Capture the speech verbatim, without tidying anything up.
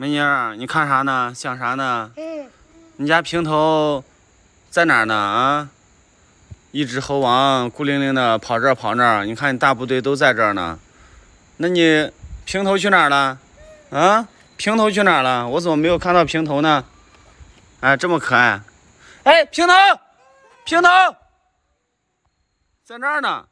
梅妮儿，你看啥呢？想啥呢？嗯。你家平头在哪儿呢？啊？一只猴王孤零零的跑这儿跑那儿，你看你大部队都在这儿呢。那你平头去哪儿了？啊？平头去哪儿了？我怎么没有看到平头呢？哎，这么可爱。哎，平头，平头，在那儿呢。